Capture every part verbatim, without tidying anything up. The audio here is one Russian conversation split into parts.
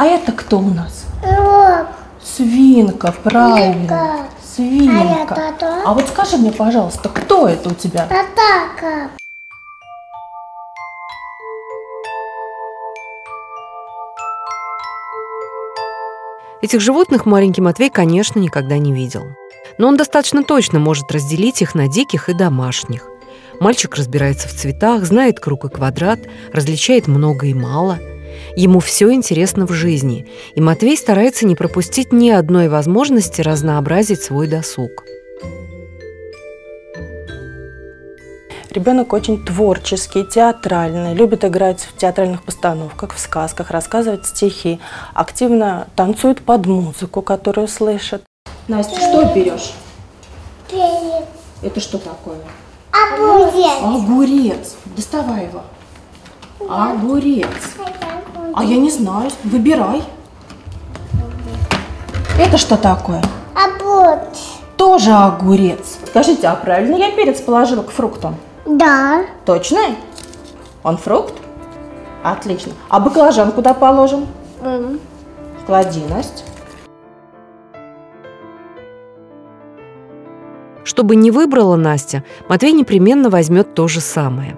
А это кто у нас? Рок. Свинка, правильно. Свинка. А, это, а вот скажи мне, пожалуйста, кто это у тебя? Атака. Этих животных маленький Матвей, конечно, никогда не видел. Но он достаточно точно может разделить их на диких и домашних. Мальчик разбирается в цветах, знает круг и квадрат, различает много и мало. Ему все интересно в жизни, и Матвей старается не пропустить ни одной возможности разнообразить свой досуг. Ребенок очень творческий, театральный, любит играть в театральных постановках, в сказках, рассказывать стихи, активно танцует под музыку, которую слышит. Настя, что берешь? Привет. Это что такое? Огурец. Огурец. Доставай его. Да. Огурец. А я не знаю. Выбирай. Это что такое? Огурец. Тоже огурец. Скажите, а правильно я перец положила к фруктам? Да. Точно? Он фрукт? Отлично. А баклажан куда положим? Mm. Клади, Настя. Чтобы не выбрала Настя, Матвей непременно возьмет то же самое.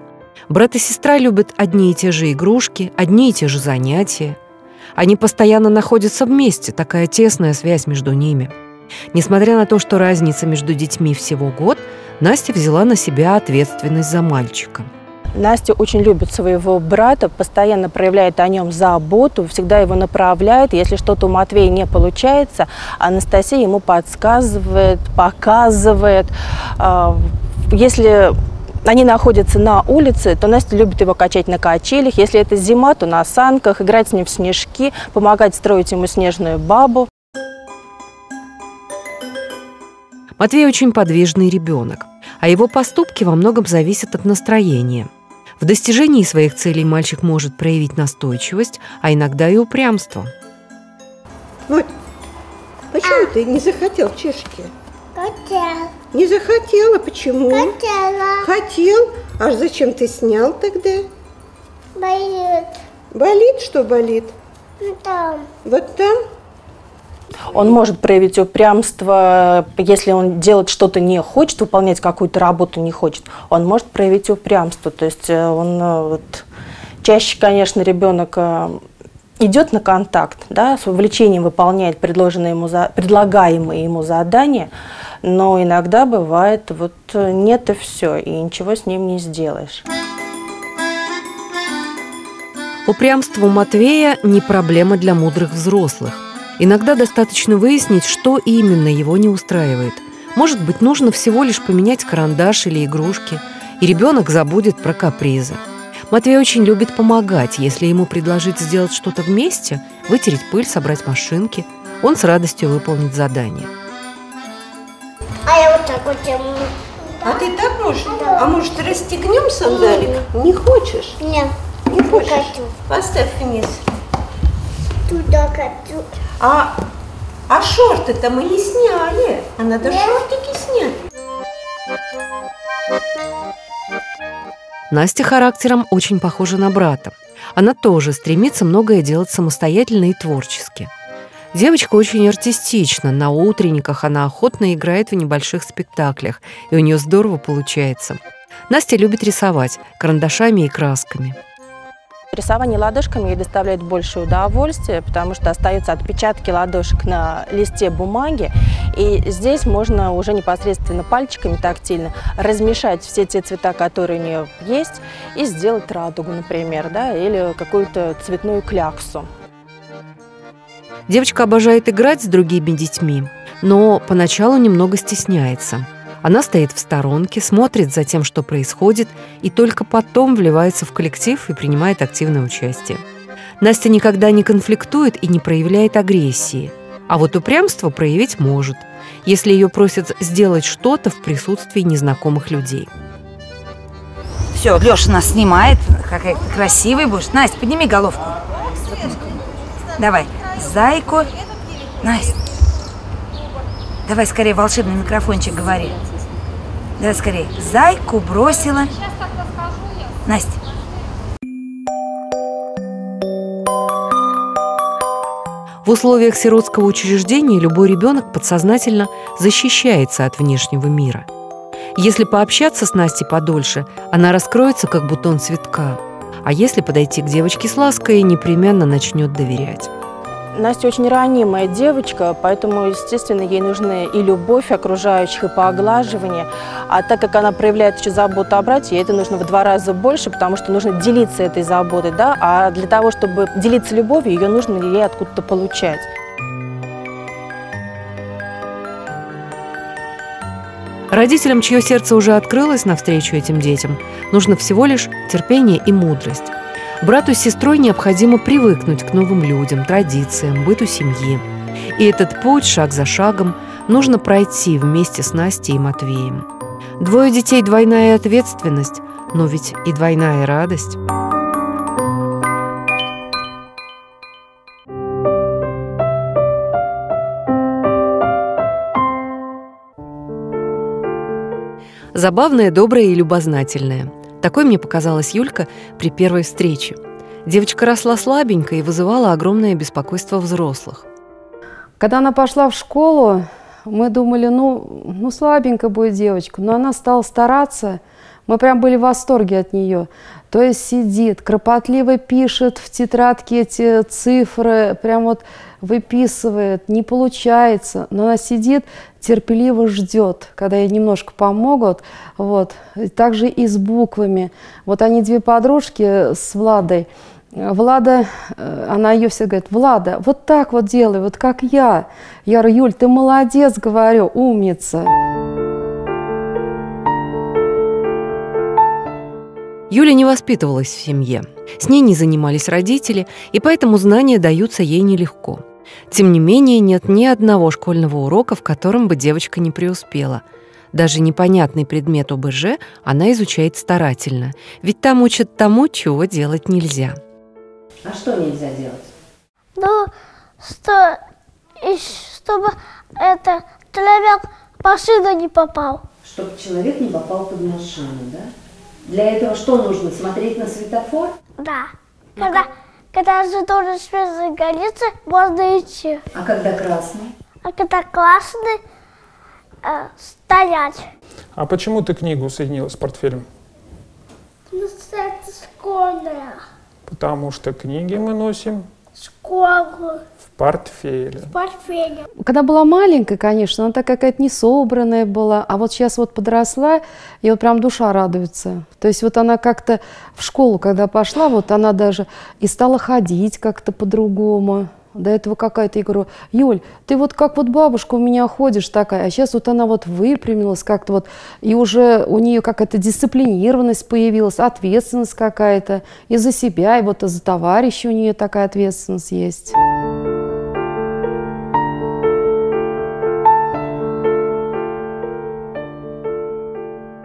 Брат и сестра любят одни и те же игрушки, одни и те же занятия. Они постоянно находятся вместе, такая тесная связь между ними. Несмотря на то, что разница между детьми всего год, Настя взяла на себя ответственность за мальчика. Настя очень любит своего брата, постоянно проявляет о нем заботу, всегда его направляет. Если что-то у Матвея не получается, Анастасия ему подсказывает, показывает. Если они находятся на улице, то Настя любит его качать на качелях. Если это зима, то на санках, играть с ним в снежки, помогать строить ему снежную бабу. Матвей очень подвижный ребенок, а его поступки во многом зависят от настроения. В достижении своих целей мальчик может проявить настойчивость, а иногда и упрямство. Ой, почему а. ты не захотел чешки? Хотел. Не захотела, почему? Хотела. Хотел? А зачем ты снял тогда? Болит. Болит? Что болит? Вот там. Вот там? Он может проявить упрямство, если он делать что-то не хочет, выполнять какую-то работу не хочет. Он может проявить упрямство. То есть он вот, чаще, конечно, ребенок идет на контакт, да, с увлечением выполняет предложенные ему, предлагаемые ему задания, но иногда бывает вот нет и все, и ничего с ним не сделаешь. Упрямство Матвея не проблема для мудрых взрослых. Иногда достаточно выяснить, что именно его не устраивает. Может быть, нужно всего лишь поменять карандаш или игрушки, и ребенок забудет про капризы. Матвей очень любит помогать. Если ему предложить сделать что-то вместе, вытереть пыль, собрать машинки, он с радостью выполнит задание. А я вот так вот делаю. А ты так можешь? Да. А может, расстегнем сандалик? Не, не хочешь? Нет. Не хочешь? Хочу. Поставь вниз. Туда хочу. А, а шорты-то мы не сняли. А надо да. шортики снять. Настя характером очень похожа на брата. Она тоже стремится многое делать самостоятельно и творчески. Девочка очень артистична. На утренниках она охотно играет в небольших спектаклях. И у нее здорово получается. Настя любит рисовать карандашами и красками. Рисование ладошками ей доставляет больше удовольствия, потому что остаются отпечатки ладошек на листе бумаги. И здесь можно уже непосредственно пальчиками тактильно размешать все те цвета, которые у нее есть, и сделать радугу, например, да, или какую-то цветную кляксу. Девочка обожает играть с другими детьми, но поначалу немного стесняется. Она стоит в сторонке, смотрит за тем, что происходит, и только потом вливается в коллектив и принимает активное участие. Настя никогда не конфликтует и не проявляет агрессии. А вот упрямство проявить может, если ее просят сделать что-то в присутствии незнакомых людей. Все, Леша нас снимает. Какая красивая будешь. Настя, подними головку. Давай. Зайку. Настя. Давай скорее волшебный микрофончик говори. Давай скорее. Зайку бросила. Настя. В условиях сиротского учреждения любой ребенок подсознательно защищается от внешнего мира. Если пообщаться с Настей подольше, она раскроется, как бутон цветка. А если подойти к девочке с лаской, непременно начнет доверять. Настя очень ранимая девочка, поэтому, естественно, ей нужны и любовь окружающих, и поглаживание. А так как она проявляет еще заботу о брате, ей это нужно в два раза больше, потому что нужно делиться этой заботой, да? А для того, чтобы делиться любовью, ее нужно ей откуда-то получать. Родителям, чье сердце уже открылось навстречу этим детям, нужно всего лишь терпение и мудрость. Брату с сестрой необходимо привыкнуть к новым людям, традициям, быту семьи. И этот путь, шаг за шагом, нужно пройти вместе с Настей и Матвеем. Двое детей – двойная ответственность, но ведь и двойная радость. Забавное, доброе и любознательное. Такой мне показалась Юлька при первой встрече. Девочка росла слабенько и вызывала огромное беспокойство взрослых. Когда она пошла в школу, мы думали, ну, ну слабенько будет девочка. Но она стала стараться. Мы прям были в восторге от нее. То есть сидит, кропотливо пишет в тетрадке эти цифры, прям вот выписывает, не получается. Но она сидит, терпеливо ждет, когда ей немножко помогут. Вот. Также и с буквами. Вот они две подружки с Владой. Влада, она ее все говорит, Влада, вот так вот делай, вот как я. Я говорю, Юль, ты молодец, говорю, умница. Юля не воспитывалась в семье. С ней не занимались родители, и поэтому знания даются ей нелегко. Тем не менее, нет ни одного школьного урока, в котором бы девочка не преуспела. Даже непонятный предмет ОБЖ она изучает старательно, ведь там учат тому, чего делать нельзя. А что нельзя делать? Ну, что, чтобы это, человек в машину не попал. Чтобы человек не попал под машину, да? Для этого что нужно? Смотреть на светофор? Да. Ну, когда, когда зеленый свет загорится, можно идти. А когда красный? А когда красный, э, стоять. А почему ты книгу соединила с портфелем? Ну, это школьная. Потому что книги мы носим школу. В портфеле. В портфеле. Когда была маленькая, конечно, она такая какая-то несобранная была, а вот сейчас вот подросла, и вот прям душа радуется. То есть вот она как-то в школу, когда пошла, вот она даже и стала ходить как-то по-другому. До этого какая-то, я говорю, Юль, ты вот как вот бабушка у меня ходишь такая, а сейчас вот она вот выпрямилась как-то вот, и уже у нее какая-то дисциплинированность появилась, ответственность какая-то, и за себя, и вот за товарища у нее такая ответственность есть.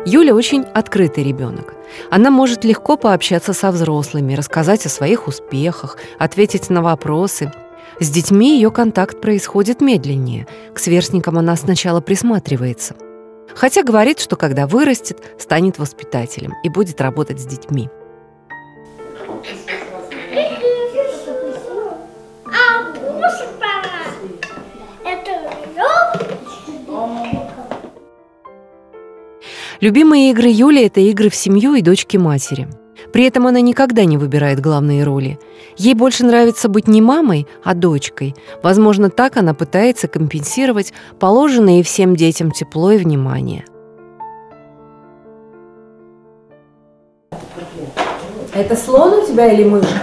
Юля очень открытый ребенок. Она может легко пообщаться со взрослыми, рассказать о своих успехах, ответить на вопросы. С детьми ее контакт происходит медленнее. К сверстникам она сначала присматривается. Хотя говорит, что когда вырастет, станет воспитателем и будет работать с детьми. Любимые игры Юли – это игры в семью и дочки-матери. При этом она никогда не выбирает главные роли. Ей больше нравится быть не мамой, а дочкой. Возможно, так она пытается компенсировать положенное всем детям тепло и внимание. Это слон у тебя или мышка?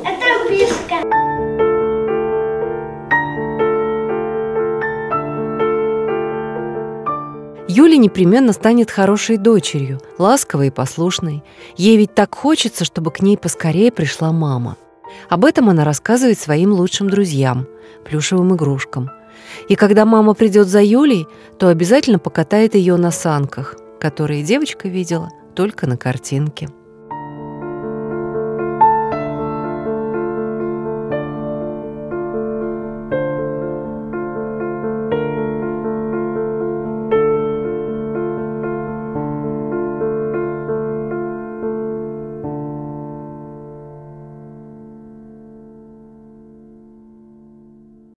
Это мышка. Юля непременно станет хорошей дочерью, ласковой и послушной. Ей ведь так хочется, чтобы к ней поскорее пришла мама. Об этом она рассказывает своим лучшим друзьям, плюшевым игрушкам. И когда мама придет за Юлей, то обязательно покатает ее на санках, которые девочка видела только на картинке.